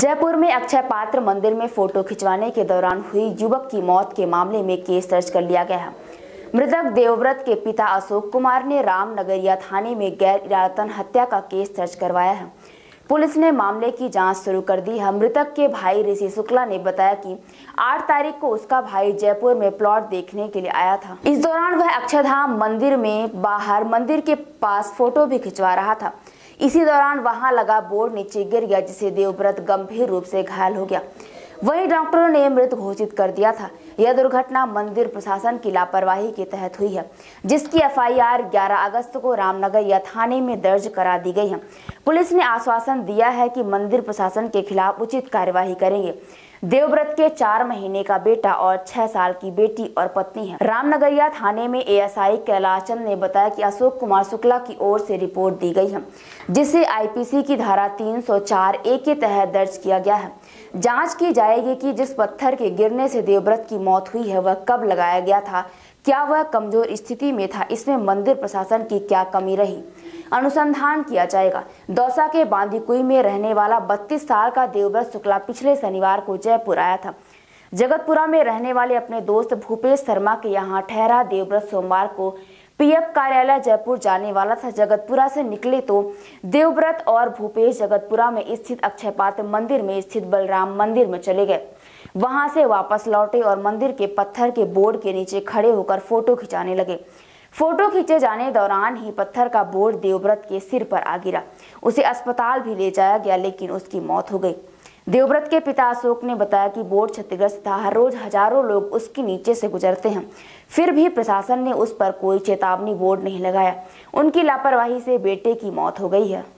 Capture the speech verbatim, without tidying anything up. जयपुर में अक्षय पात्र मंदिर में फोटो खिंचवाने के दौरान हुई युवक की मौत के मामले में केस दर्ज कर लिया गया है। मृतक देवव्रत के पिता अशोक कुमार ने रामनगरिया थाने में गैर इरादतन हत्या का केस दर्ज करवाया है। पुलिस ने मामले की जांच शुरू कर दी है। मृतक के भाई ऋषि शुक्ला ने बताया कि आठ तारीख को उसका भाई जयपुर में प्लॉट देखने के लिए आया था। इस दौरान वह अक्षयधाम मंदिर में बाहर मंदिर के पास फोटो भी खिंचवा रहा था। इसी दौरान वहां लगा बोर्ड नीचे गिर गया, जिसे देवव्रत गंभीर रूप से घायल हो गया। वहीं डॉक्टरों ने मृत घोषित कर दिया था। यह दुर्घटना मंदिर प्रशासन की लापरवाही के तहत हुई है, जिसकी एफ आई आर ग्यारह अगस्त को रामनगरिया थाने में दर्ज करा दी गई है। पुलिस ने आश्वासन दिया है कि मंदिर प्रशासन के खिलाफ उचित कार्यवाही करेंगे। देवव्रत के चार महीने का बेटा और छह साल की बेटी और पत्नी है। रामनगरिया थाने में ए एस आई कैलाशचंद ने बताया कि अशोक कुमार शुक्ला की ओर से रिपोर्ट दी गई है, जिसे आई पी सी की धारा तीन सौ चार ए के तहत दर्ज किया गया है। जांच की जाएगी कि जिस पत्थर के गिरने से देवव्रत की मौत हुई है वह कब लगाया गया था, क्या वह कमजोर स्थिति में था, इसमें मंदिर प्रशासन की क्या कमी रही, अनुसंधान किया जाएगा। दौसा के बांदीकुई में रहने वाला बत्तीस साल का देवव्रत शुक्ला पिछले शनिवार को जयपुर आया था। जगतपुरा में रहने वाले अपने दोस्त भूपेश शर्मा के यहाँ ठहरा। देवव्रत सोमवार को पी एफ कार्यालय जयपुर जाने वाला था। जगतपुरा से निकले तो देवव्रत और भूपेश जगतपुरा में स्थित अक्षय पात्र मंदिर में स्थित बलराम मंदिर में चले गए। वहां से वापस लौटे और मंदिर के पत्थर के बोर्ड के नीचे खड़े होकर फोटो खिंचाने लगे। फोटो खींचे जाने दौरान ही पत्थर का बोर्ड देवव्रत के सिर पर आ गिरा। उसे अस्पताल भी ले जाया गया, लेकिन उसकी मौत हो गई। देवव्रत के पिता अशोक ने बताया कि बोर्ड क्षतिग्रस्त था। हर रोज हजारों लोग उसके नीचे से गुजरते हैं, फिर भी प्रशासन ने उस पर कोई चेतावनी बोर्ड नहीं लगाया। उनकी लापरवाही से बेटे की मौत हो गई है।